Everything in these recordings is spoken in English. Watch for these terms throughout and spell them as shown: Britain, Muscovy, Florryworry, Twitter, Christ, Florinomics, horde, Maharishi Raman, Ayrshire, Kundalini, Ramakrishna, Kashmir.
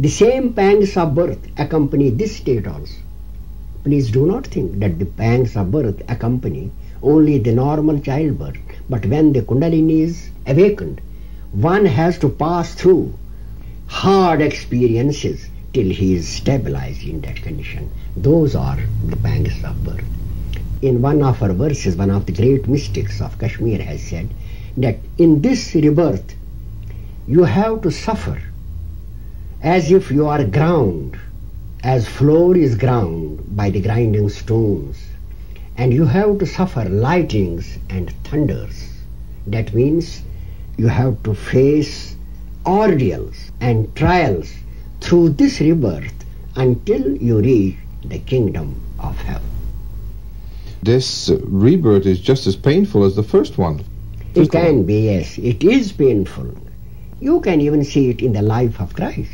The same pangs of birth accompany this state also. Please do not think that the pangs of birth accompany only the normal childbirth, but when the Kundalini is awakened, one has to pass through hard experiences till he is stabilized in that condition. Those are the pangs of birth. In one of our verses, one of the great mystics of Kashmir has said that in this rebirth you have to suffer as if you are ground, as floor is ground by the grinding stones, and you have to suffer lightnings and thunders. That means you have to face ordeals and trials through this rebirth until you reach the kingdom of heaven. This rebirth is just as painful as the first one. It can be, yes. It is painful. You can even see it in the life of Christ.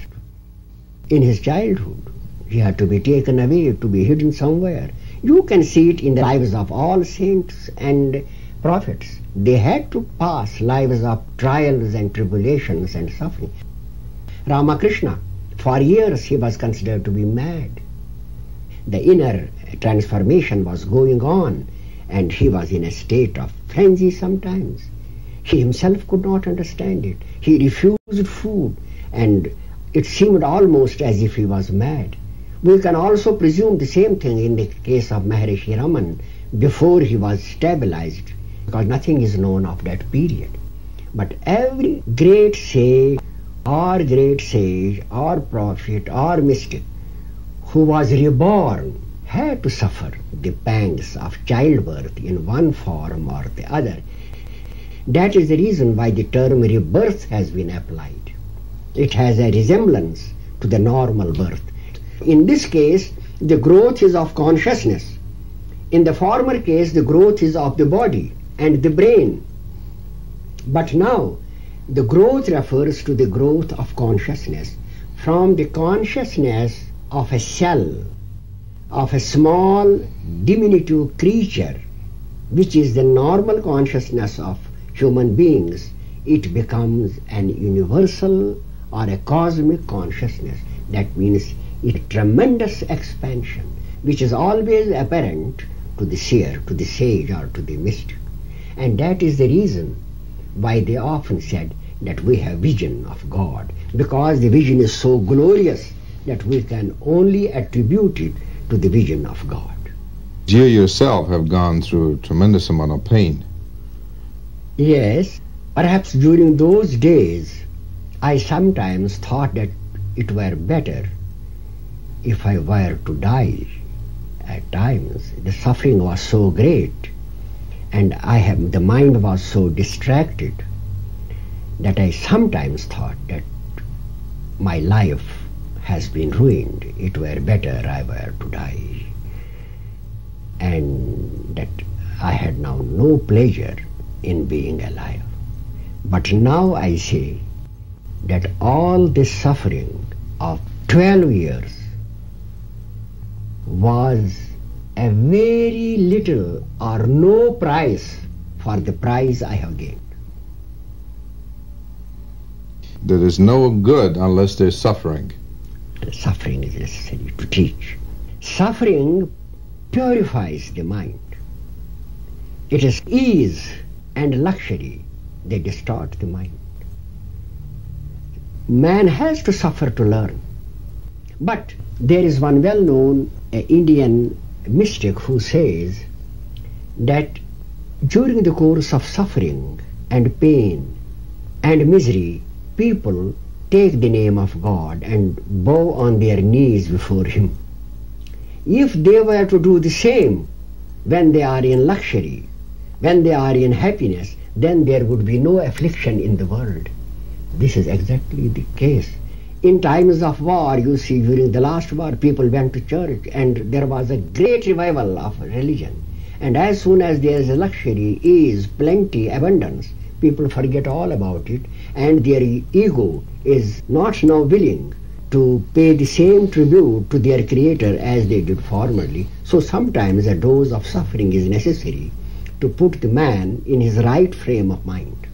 In his childhood, he had to be taken away, to be hidden somewhere. You can see it in the lives of all saints and prophets. They had to pass lives of trials and tribulations and suffering. Ramakrishna, for years he was considered to be mad. The inner transformation was going on, and he was in a state of frenzy sometimes. He himself could not understand it. He refused food, and it seemed almost as if he was mad. We can also presume the same thing in the case of Maharishi Raman before he was stabilized, because nothing is known of that period. But every great sage or prophet or mystic who was reborn had to suffer the pangs of childbirth in one form or the other. That is the reason why the term rebirth has been applied. It has a resemblance to the normal birth. In this case, the growth is of consciousness. In the former case, the growth is of the body and the brain. But now, the growth refers to the growth of consciousness, from the consciousness of a cell, of a small diminutive creature, which is the normal consciousness of human beings. It becomes an universal or a cosmic consciousness. That means a tremendous expansion, which is always apparent to the seer, to the sage, or to the mystic. And that is the reason why they often said that we have vision of God, because the vision is so glorious that we can only attribute it to the vision of God. You yourself have gone through a tremendous amount of pain. Yes. Perhaps during those days, I sometimes thought that it were better if I were to die. At times, the suffering was so great, and the mind was so distracted, that I sometimes thought that my life has been ruined. It were better I were to die, and that I had now no pleasure in being alive. But now I say that all this suffering of 12 years was a very little or no price for the prize I have gained. There is no good unless there is suffering. Suffering is necessary to teach. Suffering purifies the mind. It is ease and luxury. They distort the mind. Man has to suffer to learn. But there is one well-known Indian mystic who says that during the course of suffering and pain and misery, people take the name of God and bow on their knees before Him. If they were to do the same when they are in luxury, when they are in happiness, then there would be no affliction in the world. This is exactly the case. In times of war, you see, during the last war, people went to church and there was a great revival of religion. And as soon as there is luxury, ease, plenty, abundance, people forget all about it, and their ego is not now willing to pay the same tribute to their creator as they did formerly. So sometimes a dose of suffering is necessary to put the man in his right frame of mind.